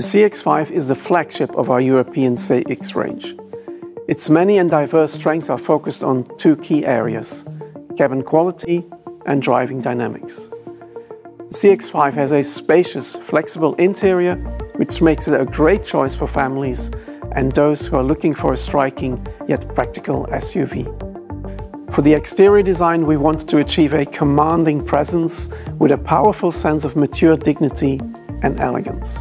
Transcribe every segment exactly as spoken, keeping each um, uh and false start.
The C X five is the flagship of our European C X range. Its many and diverse strengths are focused on two key areas, cabin quality and driving dynamics. The C X five has a spacious, flexible interior, which makes it a great choice for families and those who are looking for a striking yet practical S U V. For the exterior design, we want to achieve a commanding presence with a powerful sense of mature dignity and elegance.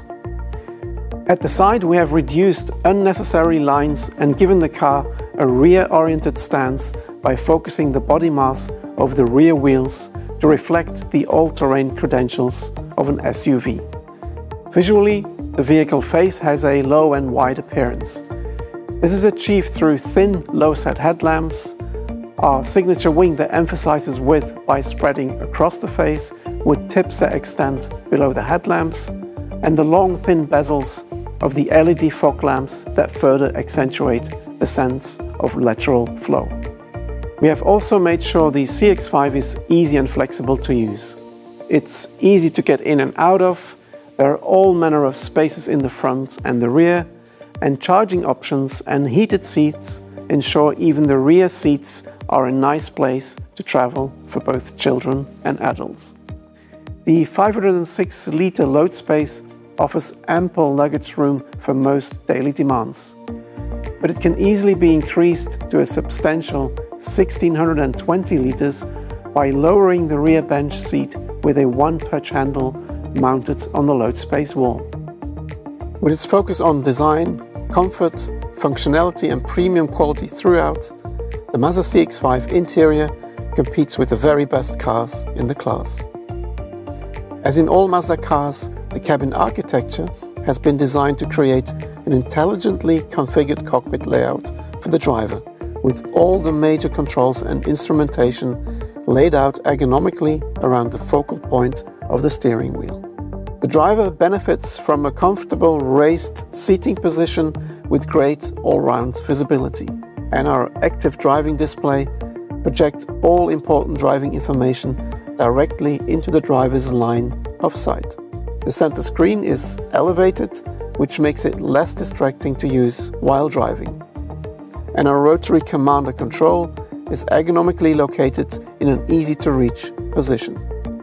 At the side, we have reduced unnecessary lines and given the car a rear-oriented stance by focusing the body mass over the rear wheels to reflect the all-terrain credentials of an S U V. Visually, the vehicle face has a low and wide appearance. This is achieved through thin, low-set headlamps, our signature wing that emphasizes width by spreading across the face with tips that extend below the headlamps, and the long, thin bezels of the L E D fog lamps that further accentuate the sense of lateral flow. We have also made sure the C X five is easy and flexible to use. It's easy to get in and out of. There are all manner of spaces in the front and the rear, and charging options and heated seats ensure even the rear seats are a nice place to travel for both children and adults. The five hundred six litre load space offers ample luggage room for most daily demands, but it can easily be increased to a substantial one thousand six hundred twenty litres by lowering the rear bench seat with a one-touch handle mounted on the load space wall. With its focus on design, comfort, functionality and premium quality throughout, the Mazda C X five interior competes with the very best cars in the class. As in all Mazda cars, the cabin architecture has been designed to create an intelligently configured cockpit layout for the driver, with all the major controls and instrumentation laid out ergonomically around the focal point of the steering wheel. The driver benefits from a comfortable raised seating position with great all-round visibility, and our active driving display projects all important driving information directly into the driver's line of sight. The center screen is elevated, which makes it less distracting to use while driving. And our rotary commander control is ergonomically located in an easy-to-reach position.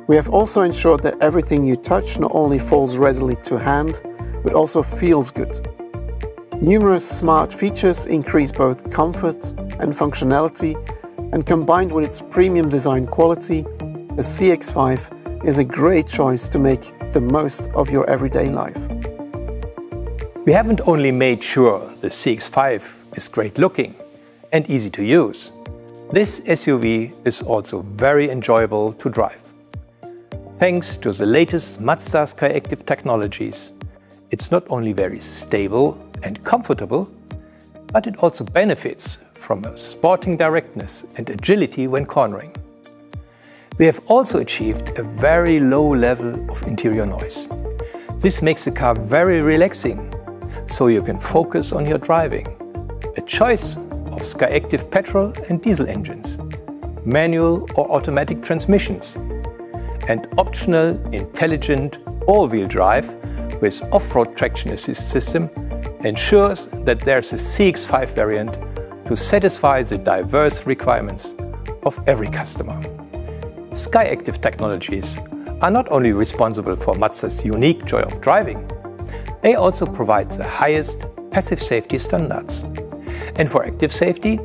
We have also ensured that everything you touch not only falls readily to hand, but also feels good. Numerous smart features increase both comfort and functionality, and combined with its premium design quality, the C X five is a great choice to make the most of your everyday life. We haven't only made sure the C X five is great looking and easy to use. This S U V is also very enjoyable to drive. Thanks to the latest Mazda Skyactiv technologies, it's not only very stable and comfortable, but it also benefits from a sporting directness and agility when cornering. We have also achieved a very low level of interior noise. This makes the car very relaxing, so you can focus on your driving. A choice of Skyactiv petrol and diesel engines, manual or automatic transmissions, and optional intelligent all-wheel drive with off-road traction assist system ensures that there's a C X five variant to satisfy the diverse requirements of every customer. Skyactiv technologies are not only responsible for Mazda's unique joy of driving, they also provide the highest passive safety standards. And for active safety,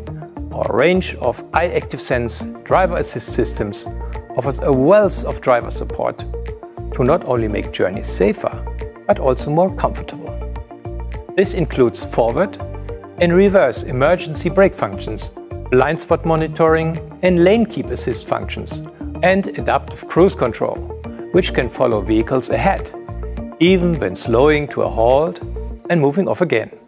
our range of iActiveSense driver assist systems offers a wealth of driver support to not only make journeys safer, but also more comfortable. This includes forward and reverse emergency brake functions, blind spot monitoring and lane keep assist functions, and adaptive cruise control, which can follow vehicles ahead, even when slowing to a halt and moving off again.